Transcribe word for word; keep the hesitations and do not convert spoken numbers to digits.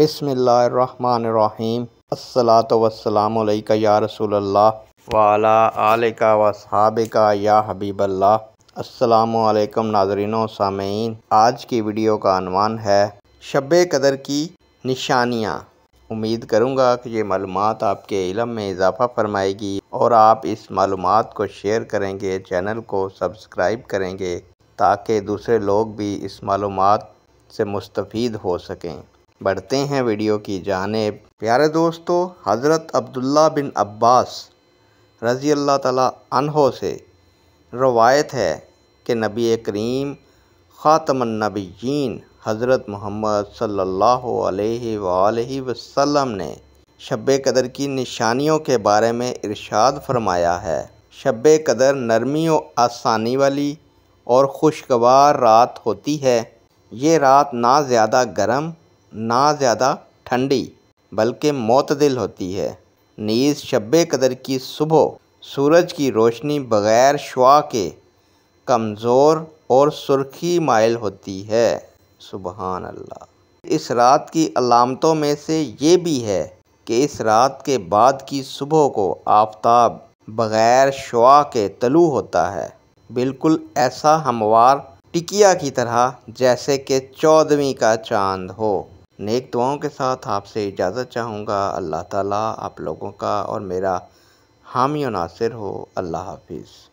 बिस्मिल्लाहिर्रहमानिर्रहीम। अस्सलातु वस्सलामु अलैका या रसूलल्लाह वाला आलिका वसहाबिका या हबीबल्लाह। अस्सलामु अलैकुम नाजरीनों सामेईन। आज की वीडियो का अनवान है शब्बे कदर की निशानियाँ। उम्मीद करूँगा कि ये मालूमात आपके इल्म में इजाफ़ा फरमाएगी और आप इस मालूमात को शेयर करेंगे, चैनल को सब्सक्राइब करेंगे ताकि दूसरे लोग भी इस मालूमात से मुस्तफ़ीद हो सकें। बढ़ते हैं वीडियो की जानेब। प्यारे दोस्तों, हज़रत अब्दुल्ला बिन अब्बास रज़ी अल्लाह ताला अन्हो से रवायत है कि नबी करीम ख़ातमन्नबिय्यीन हज़रत मोहम्मद सल्लल्लाहु अलैहि वालैहि वसल्लम ने शब्बे कदर की निशानियों के बारे में इरशाद फरमाया है। शब्बे कदर नरमी व आसानी वाली और खुशगवार रात होती है। ये रात ना ज़्यादा गर्म ना ज़्यादा ठंडी बल्कि मोतदिल होती है। नीज़ शब्बे कदर की सुबह सूरज की रोशनी बग़ैर शुआ के कमज़ोर और सुर्खी माइल होती है। सुबहान अल्लाह। इस रात की अलामतों में से ये भी है कि इस रात के बाद की सुबह को आफ़ताब बग़ैर शुआ के तलू होता है, बिल्कुल ऐसा हमवार टिकिया की तरह जैसे कि चौदहवीं का चांद हो। नेक दुआओं के साथ आपसे इजाज़त चाहूँगा। अल्लाह ताला आप लोगों का और मेरा हामी और नासिर हो। अल्लाह हाफिज़।